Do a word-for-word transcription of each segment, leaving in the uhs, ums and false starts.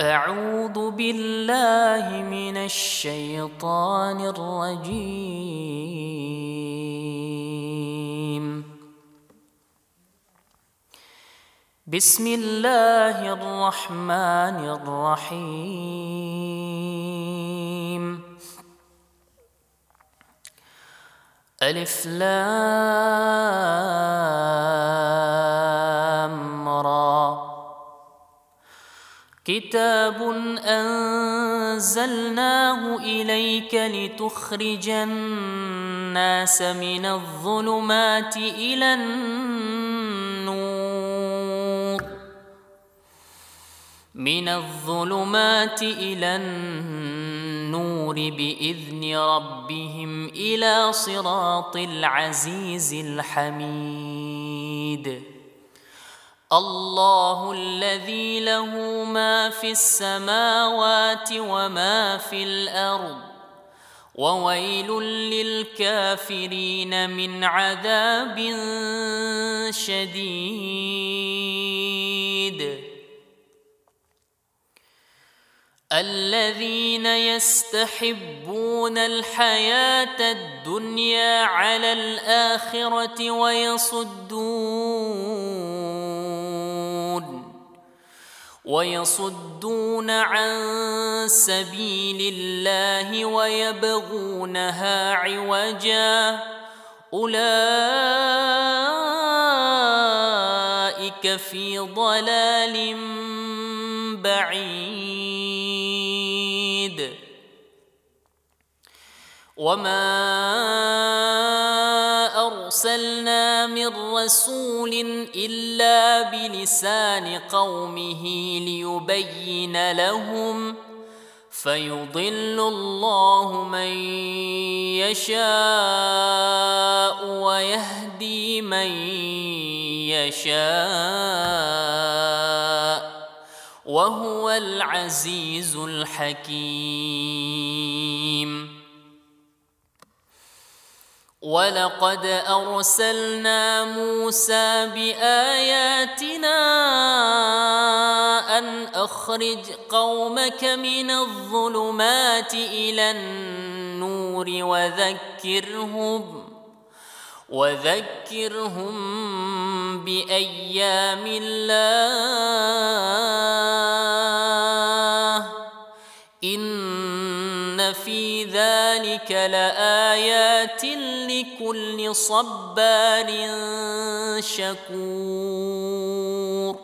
أعوذ بالله من الشيطان الرجيم. بسم الله الرحمن الرحيم. ألف لام را. كتاب أنزلناه إليك لتخرج الناس من الظلمات إلى النور من الظلمات إلى النور بإذن ربهم إلى صراط العزيز الحميد. الله الذي له ما في السماوات وما في الأرض وويل للكافرين من عذاب شديد. الذين يستحبون الحياة الدنيا على الآخرة ويصدون ويصدون عن سبيل الله ويبغونها عوجا أولئك في ضلال بعيد. وما أرسلنا من رسول إلا بلسان قومه ليبين لهم فيضل الله من يشاء ويهدي من يشاء وهو العزيز الحكيم. ولقد أرسلنا موسى بآياتنا أن أخرج قومك من الظلمات إلى النور وذكرهم وذكرهم بأيام الله إن في ذلك لآيات لكل صبار شكور.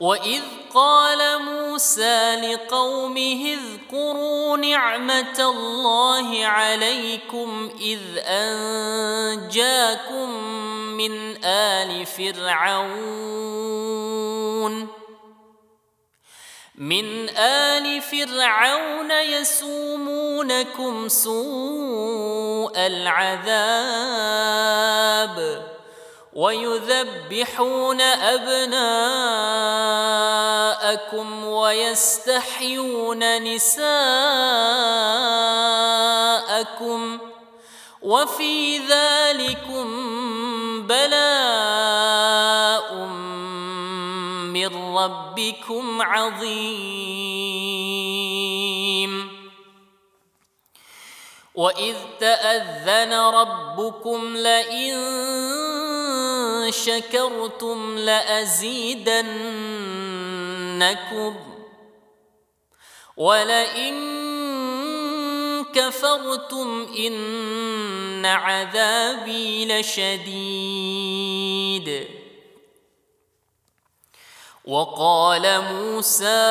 وإذ قال موسى لقومه اذكروا نعمة الله عليكم إذ أنجاكم من آل فرعون من آل فرعون يسومونكم سوء العذاب ويذبحون أبناءكم ويستحيون نساءكم وفي ذلكم بلاء من ربكم عظيم. وإذ تأذن ربكم لئن شكرتم لأزيدنكم ولئن كفرتم إن عذابي لشديد. وقال موسى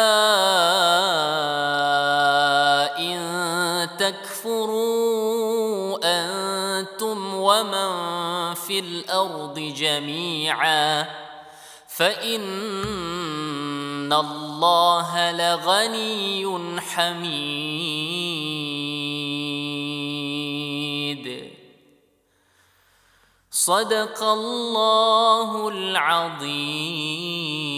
إن تكفروا أنتم ومن في الأرض جميعا فإن الله لغني حميد. صدق الله العظيم.